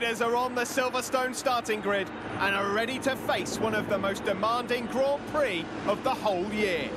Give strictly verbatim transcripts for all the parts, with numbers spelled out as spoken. riders are on the Silverstone starting grid and are ready to face one of the most demanding Grand Prix of the whole year.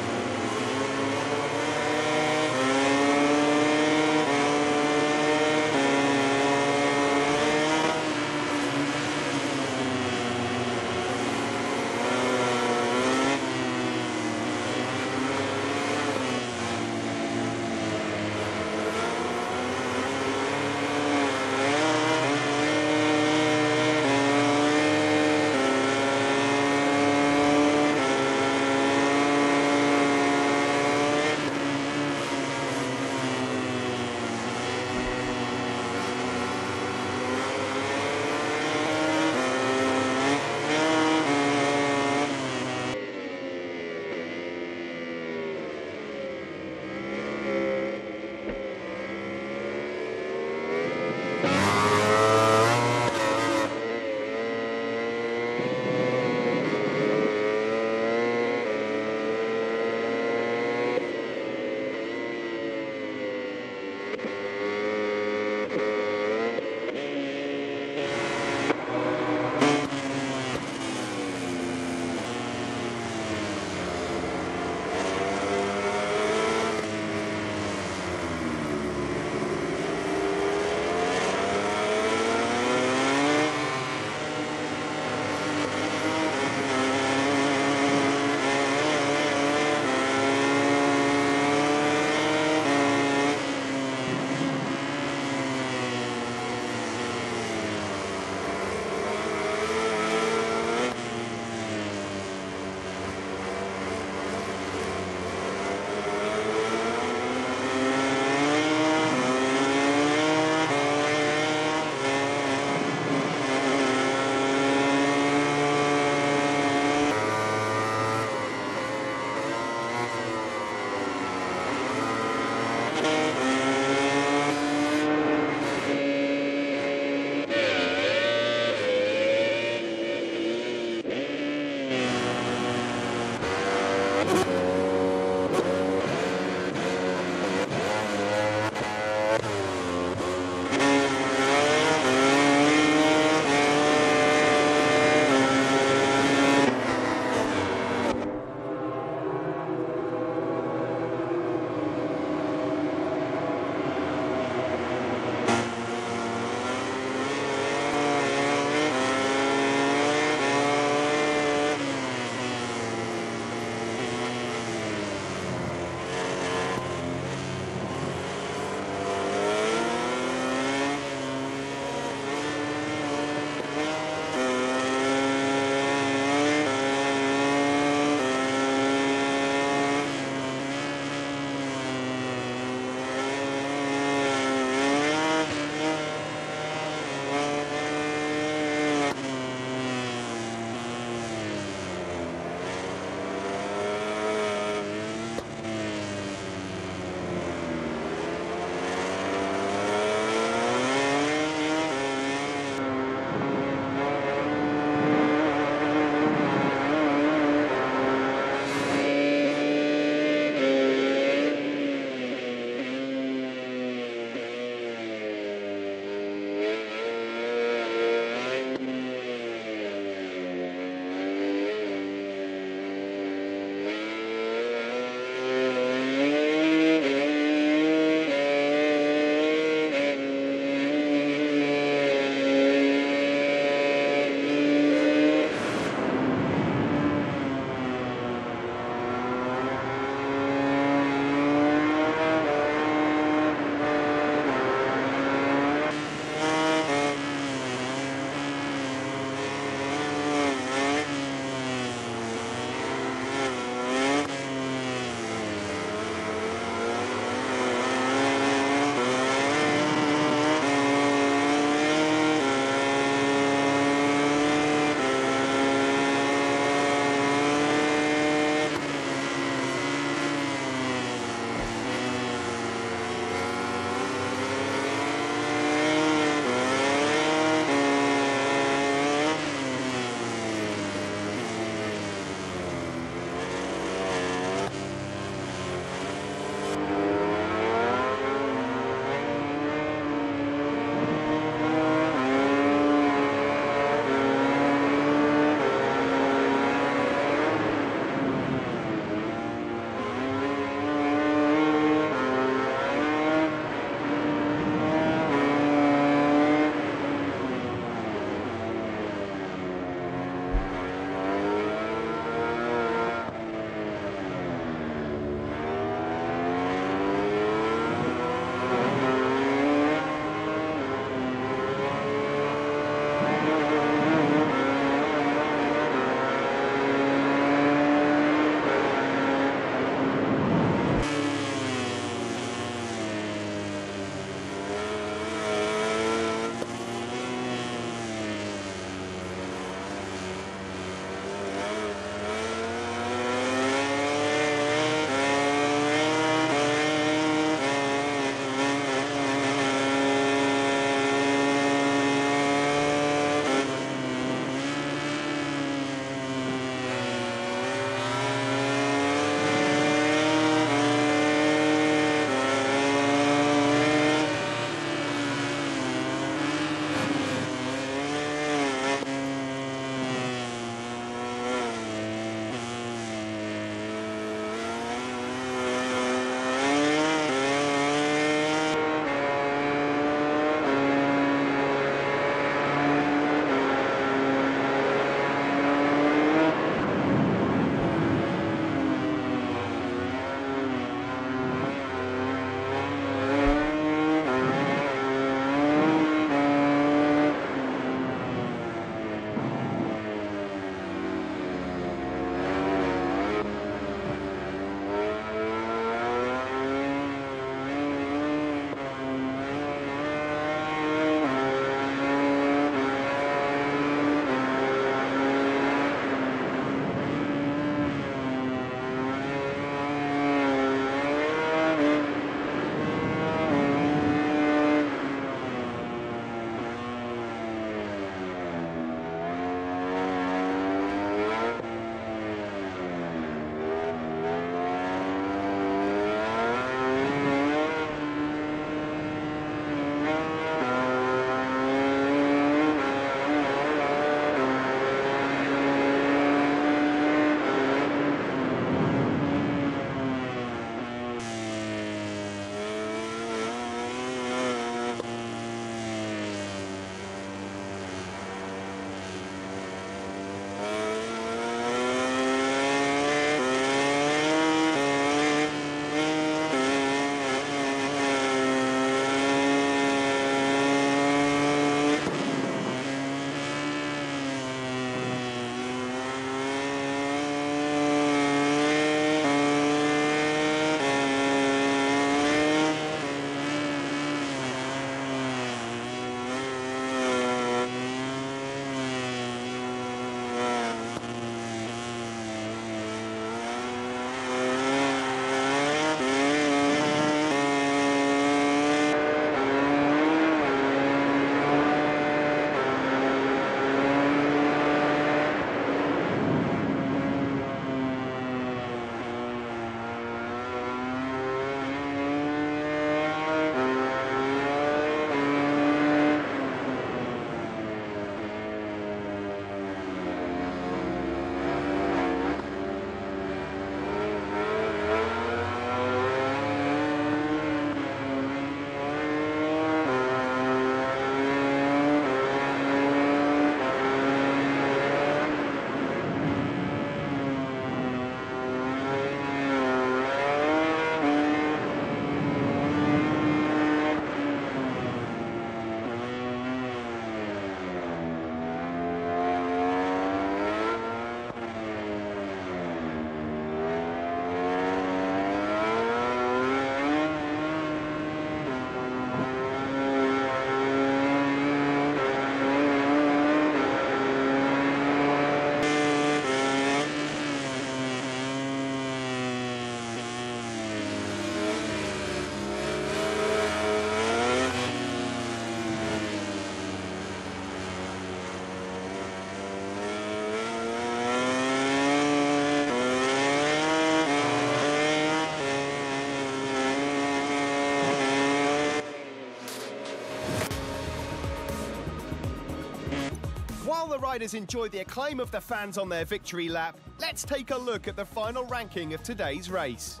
While the riders enjoy the acclaim of the fans on their victory lap, let's take a look at the final ranking of today's race.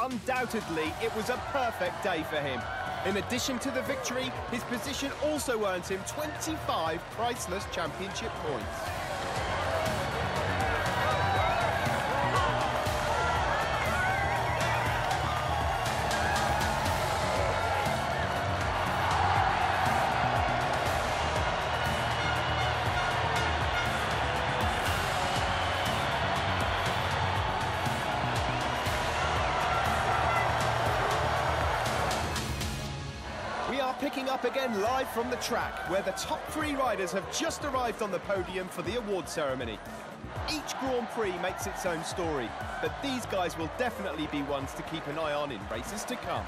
Undoubtedly, it was a perfect day for him. In addition to the victory, his position also earns him twenty-five priceless championship points. Picking up again live from the track, where the top three riders have just arrived on the podium for the award ceremony. Each Grand Prix makes its own story, but these guys will definitely be ones to keep an eye on in races to come.